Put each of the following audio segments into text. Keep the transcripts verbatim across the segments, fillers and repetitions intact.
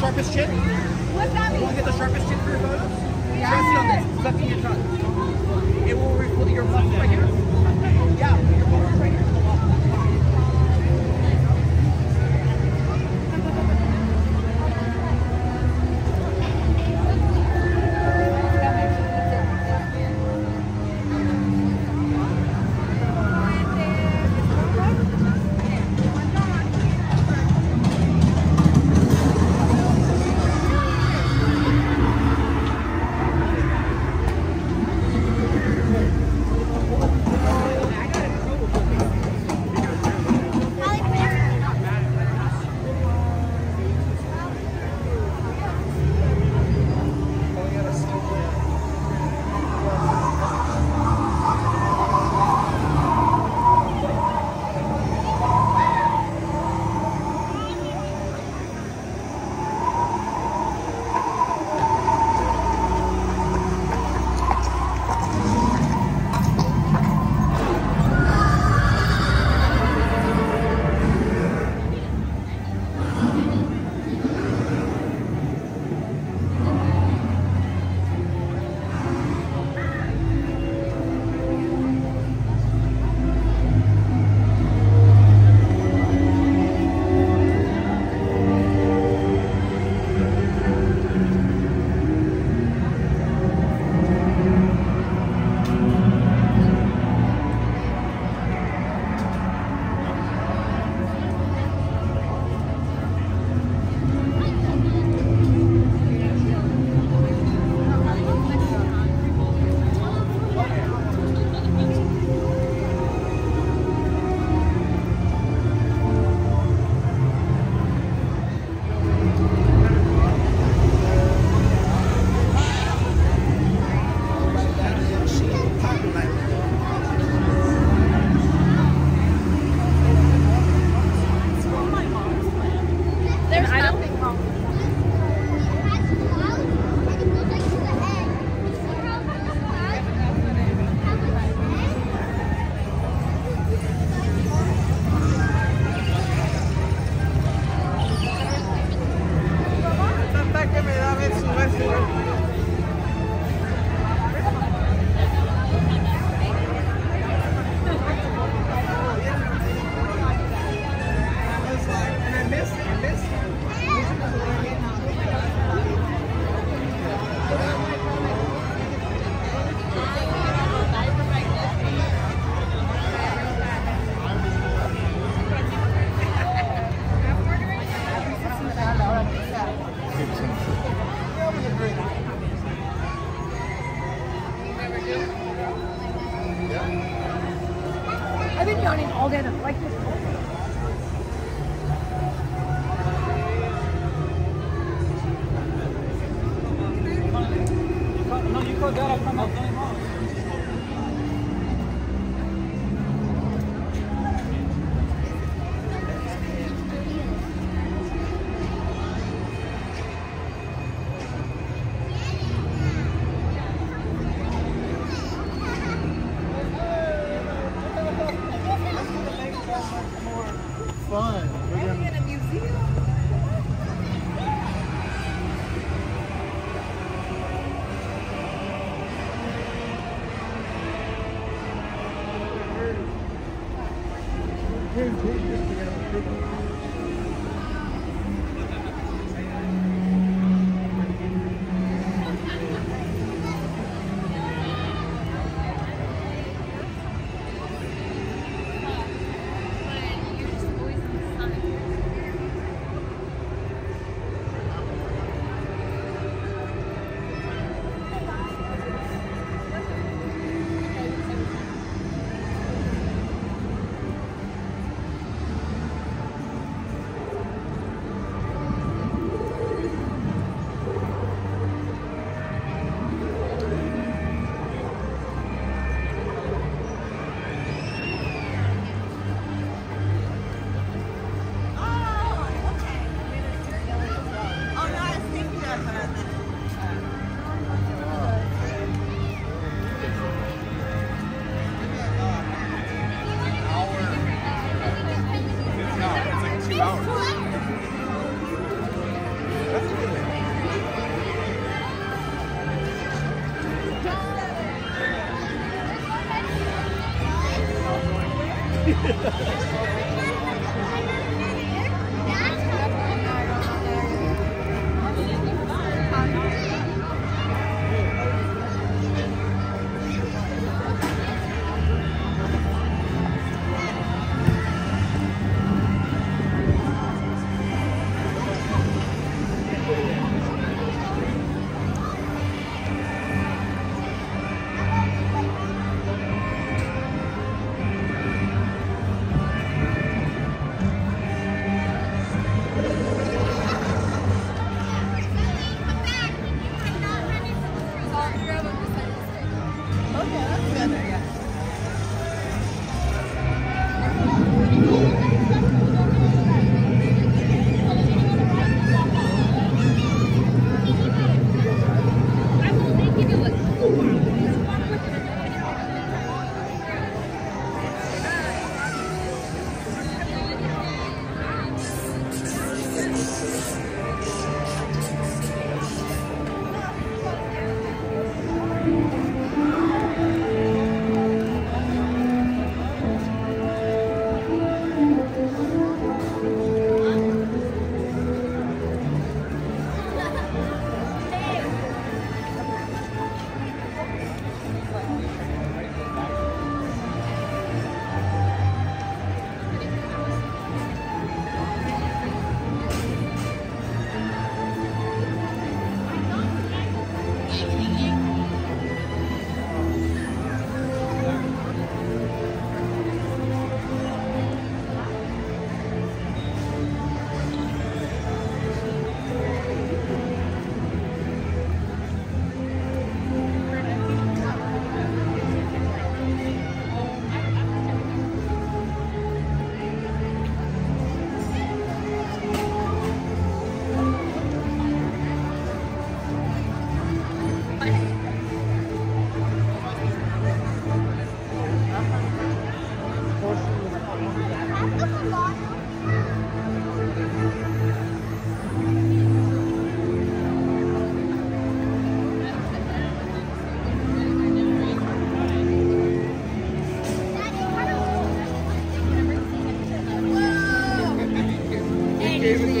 sharpest chip? What's that mean? You want to get the sharpest chip for your photos? Yeah. Press it on this, suck in your tongue. It will reveal your muscles right here. Yeah, your muscles right here. Thank you.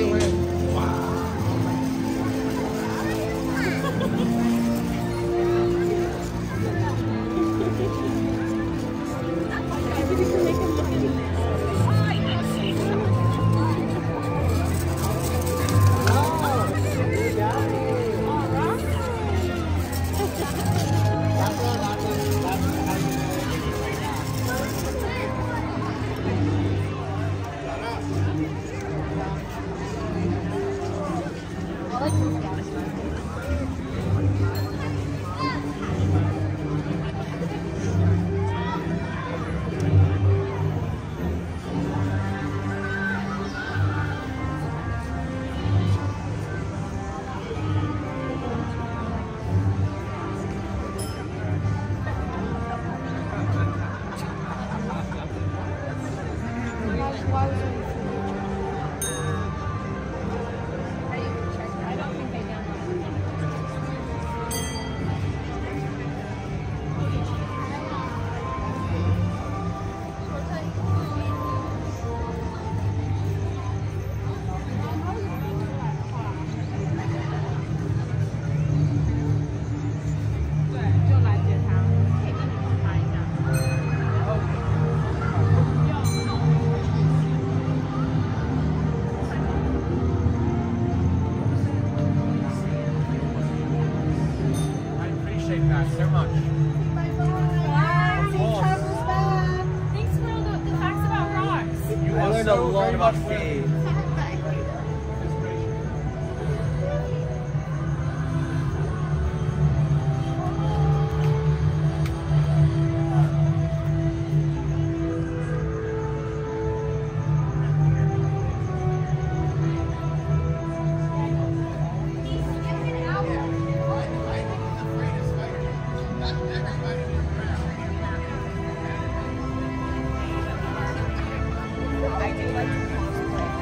I do like to cosplay.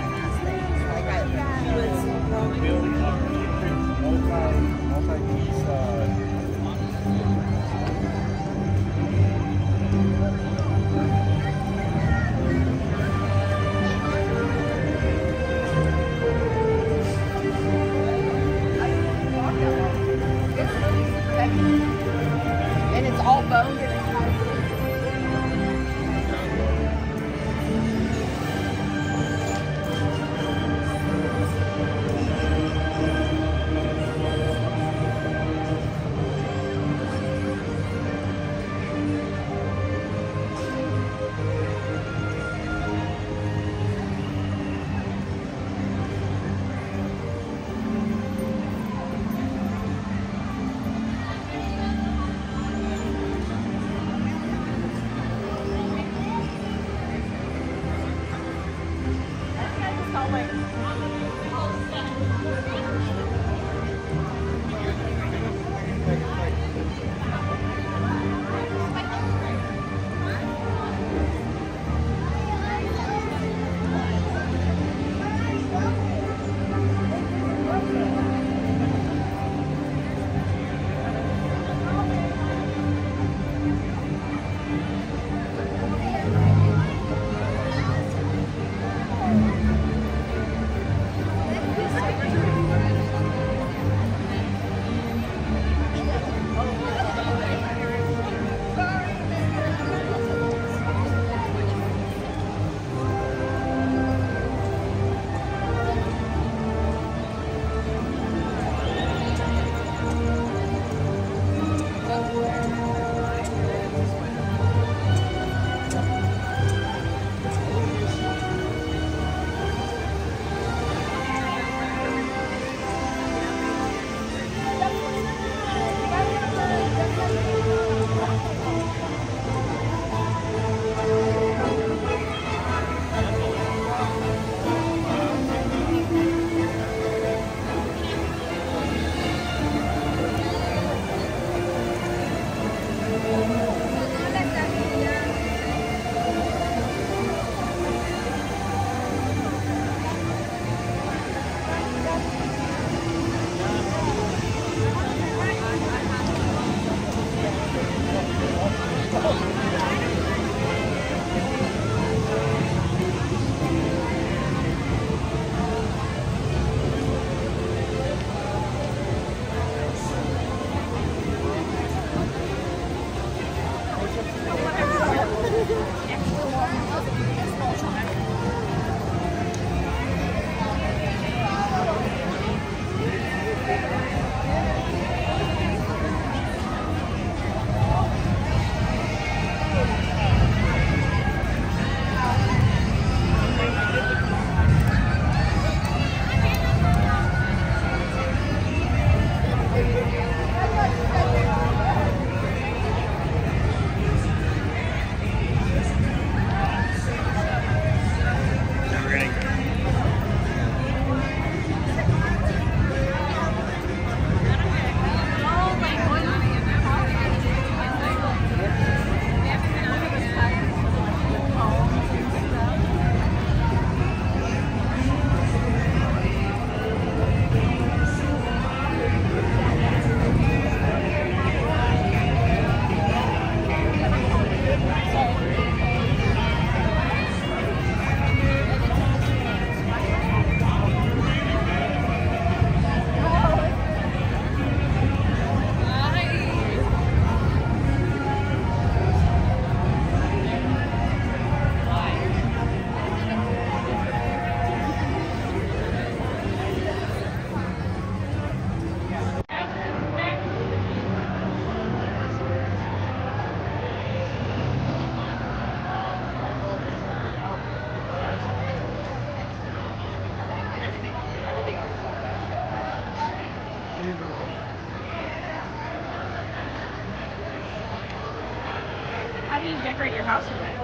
decorate your house with it.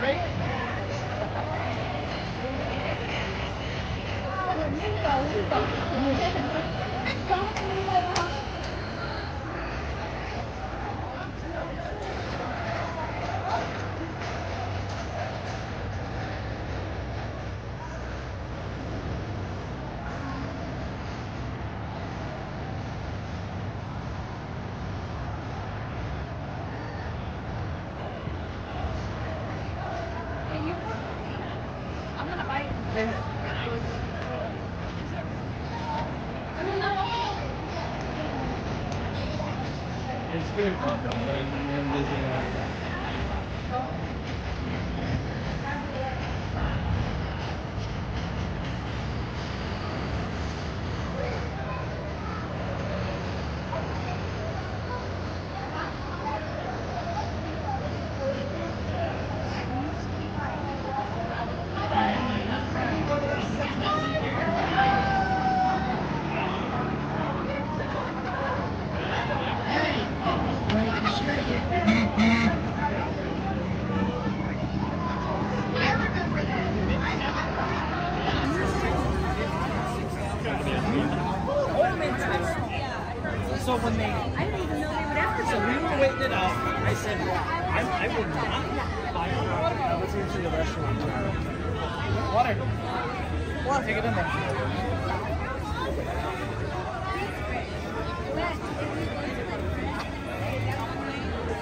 Right? It's good fun though, but I'm busy like that. So when they, I didn't even know they would ever. So we were waiting it out. I said, I, I will not buy a product. I was going to the restaurant. Water. Water, take it in there. Thank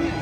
you.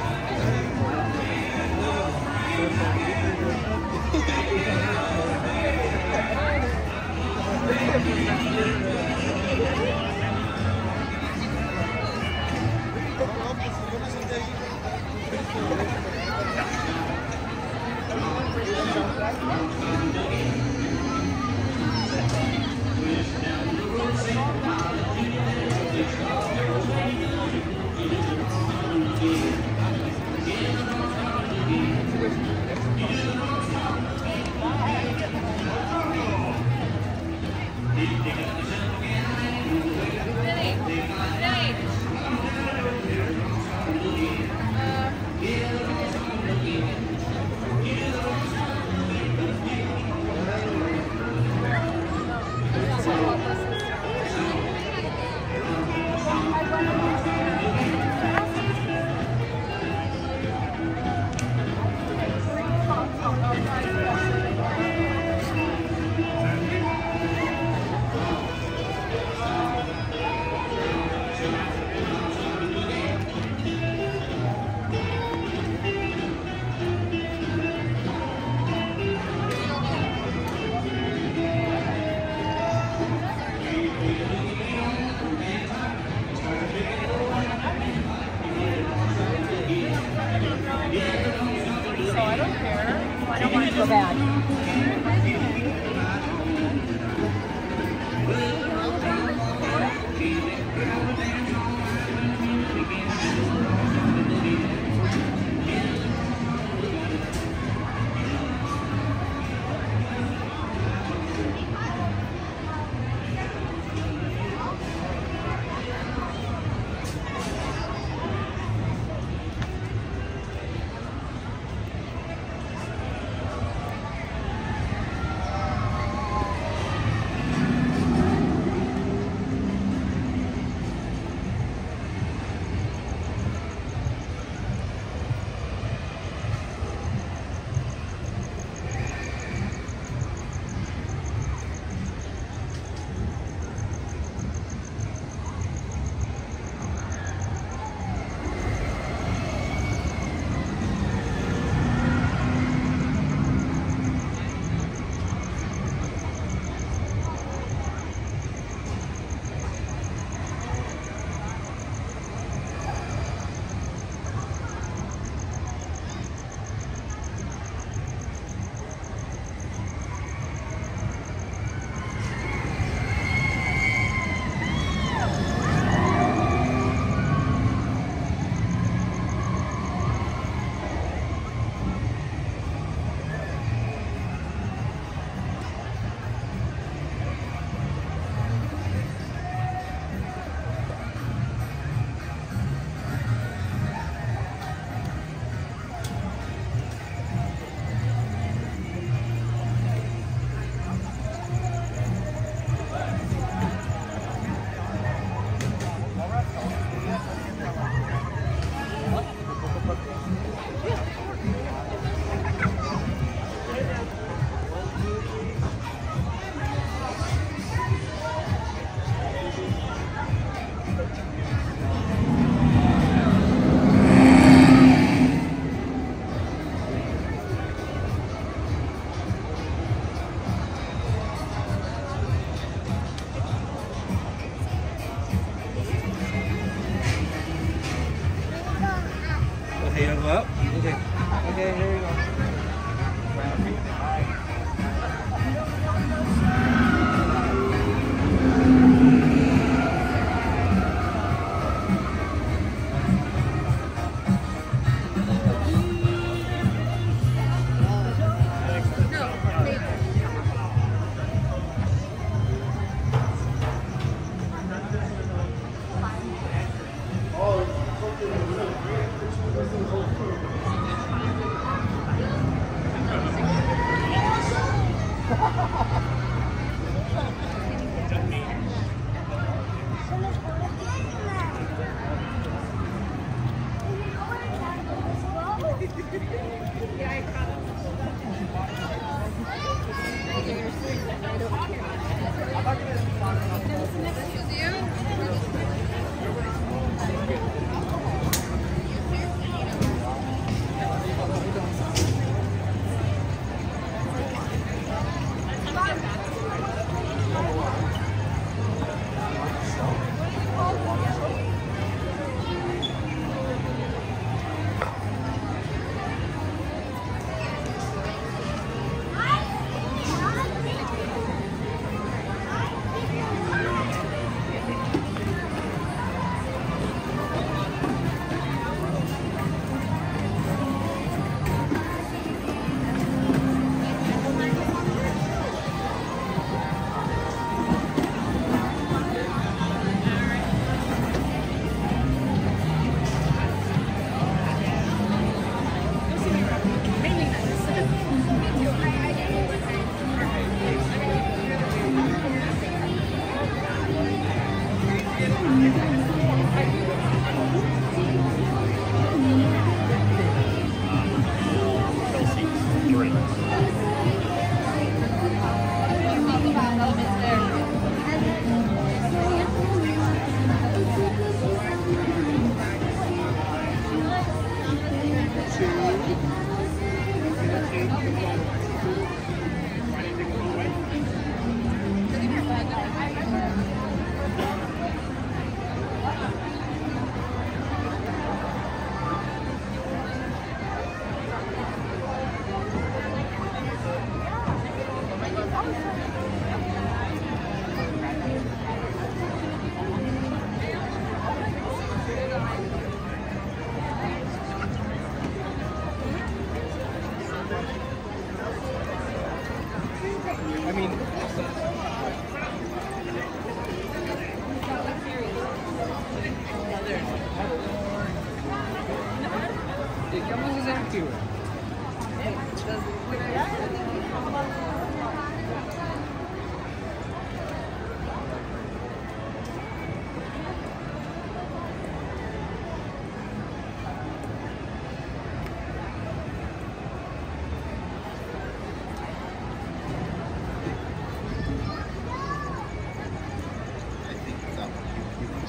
you.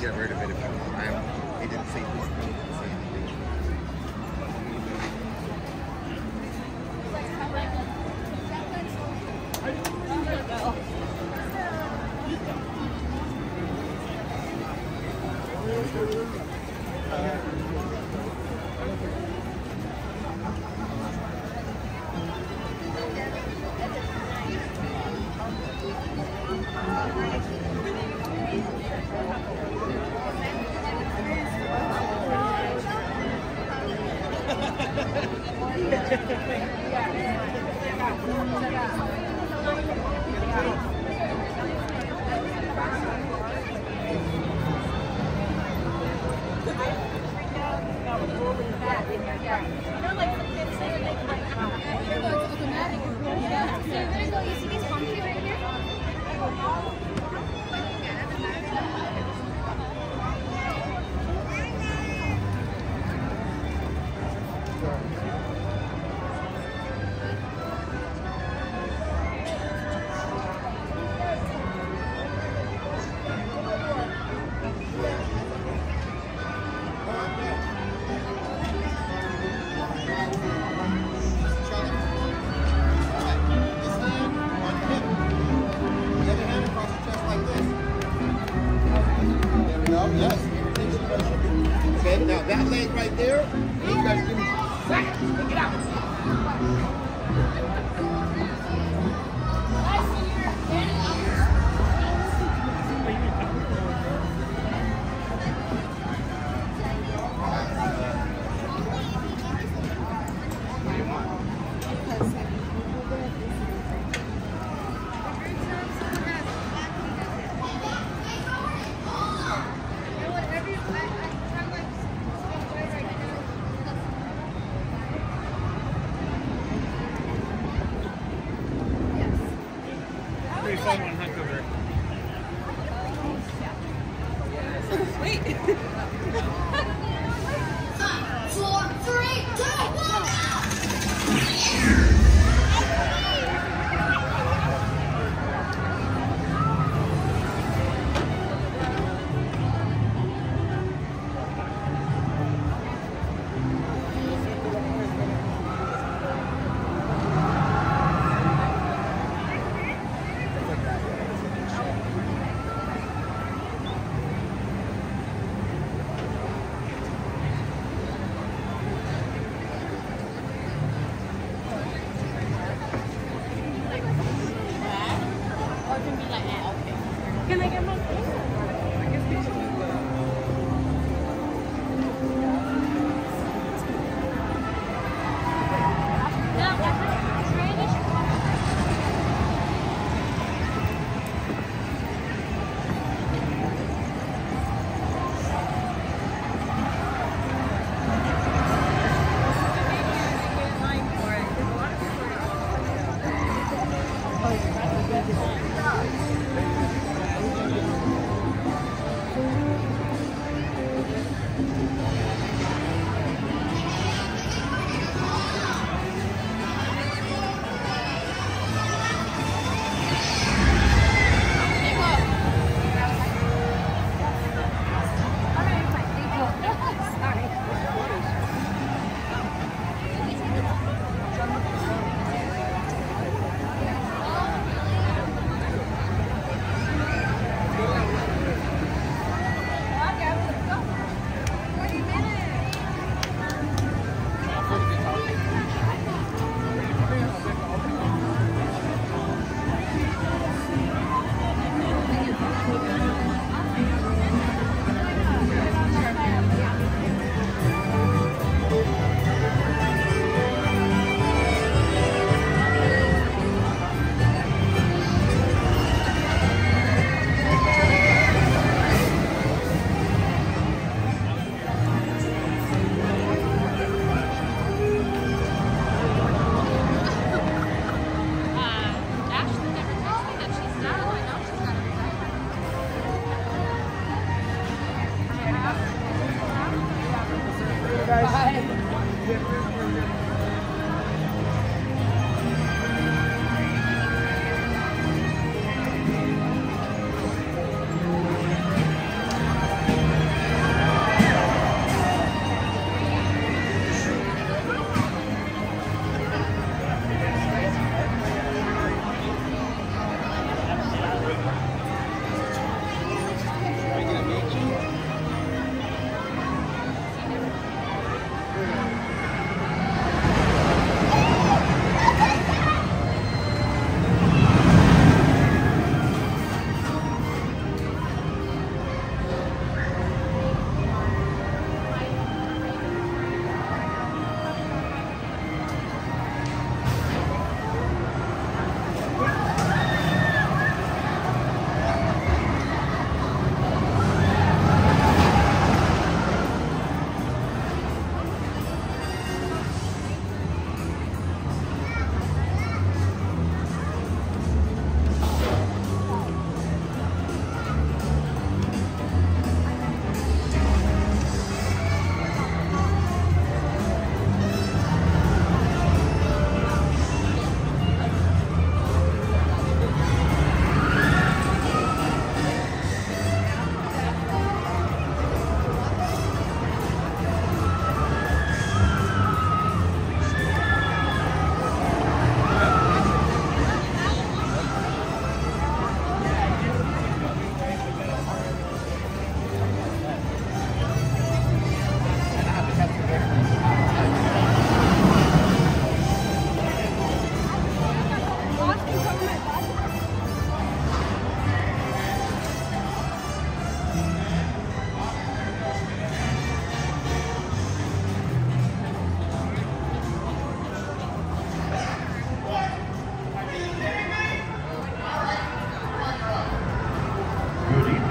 Get rid of it if you want. I don't, they didn't say this, they didn't say anything.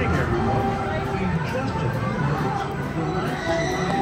morning, everyone. In just a few minutes, the last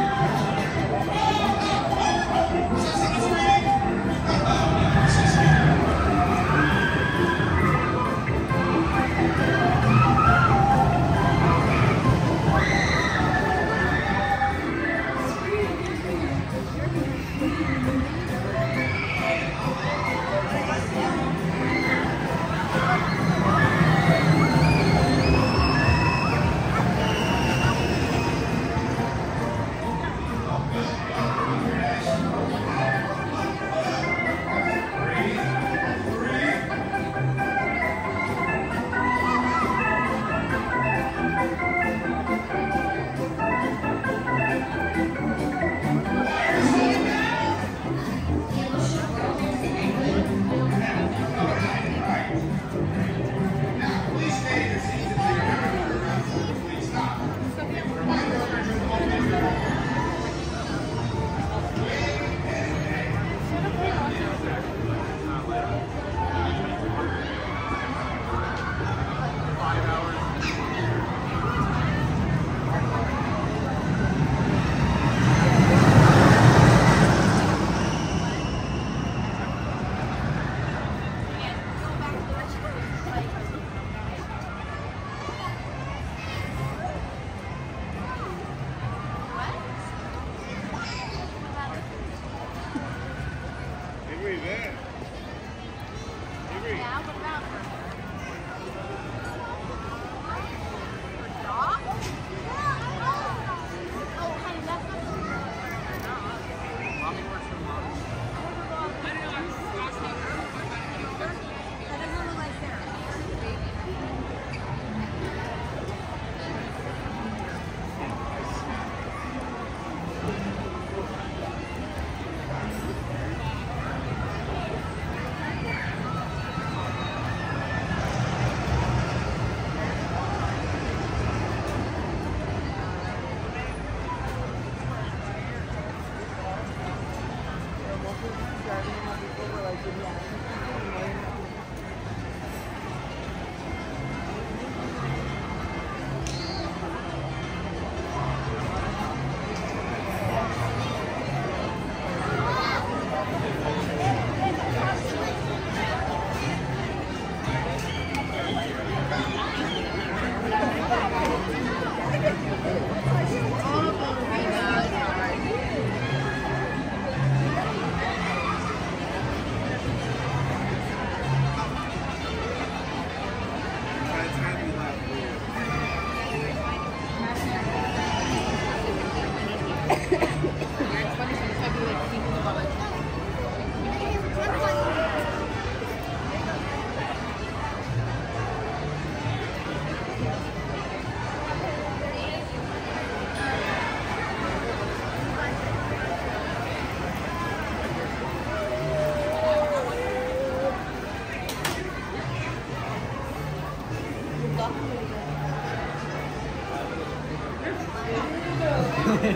I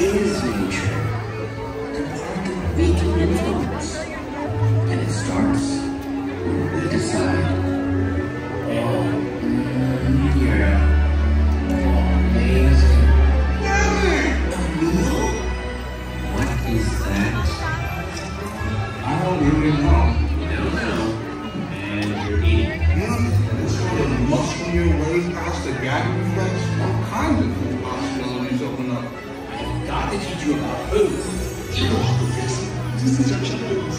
is nature, the part of making an influence, and it starts when we decide, oh, mm, yeah, oh, amazing, yeah, oh, no, what is that? I don't really know. No, no, and you're eating. Mm, it's sort of muscling your way past the gag reflex, all kinds of things. God, they teach you about food. You know, this, this is your children's.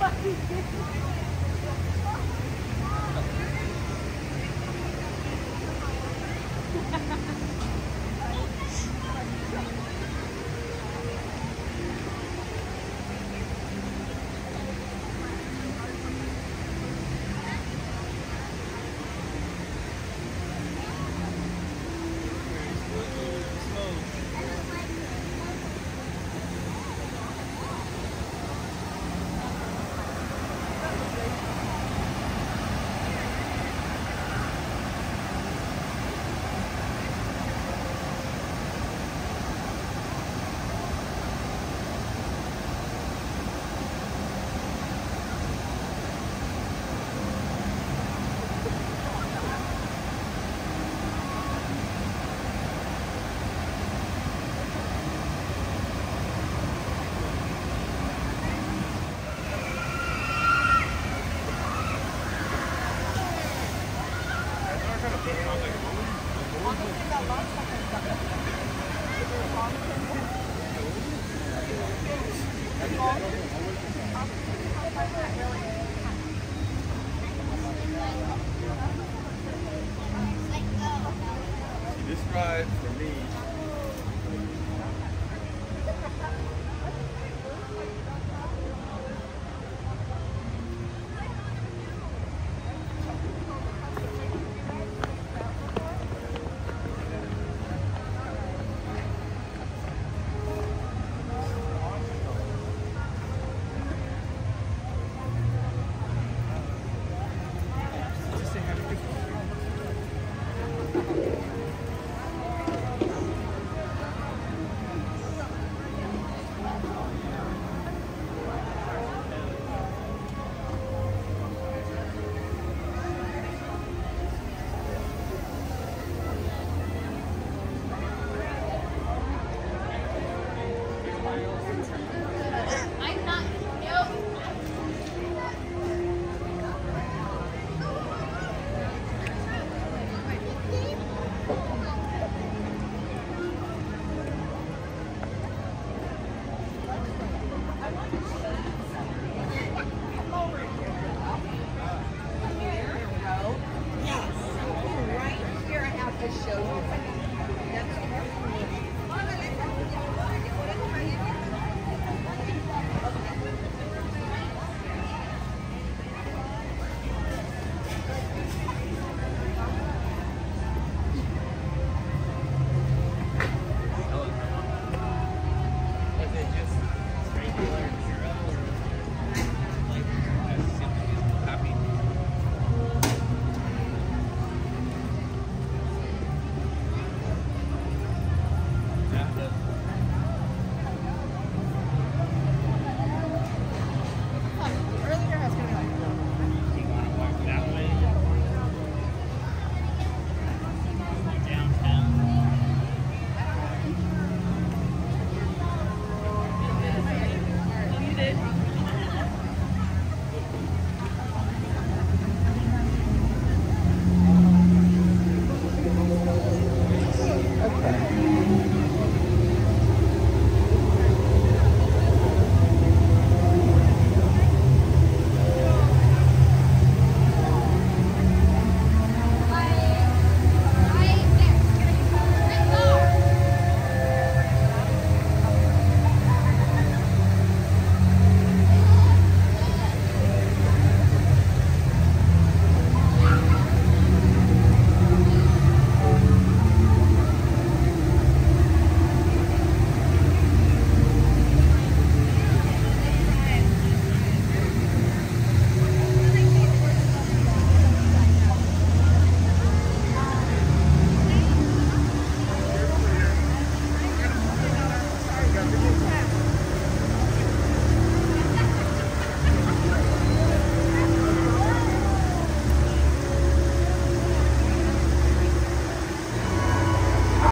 What is this?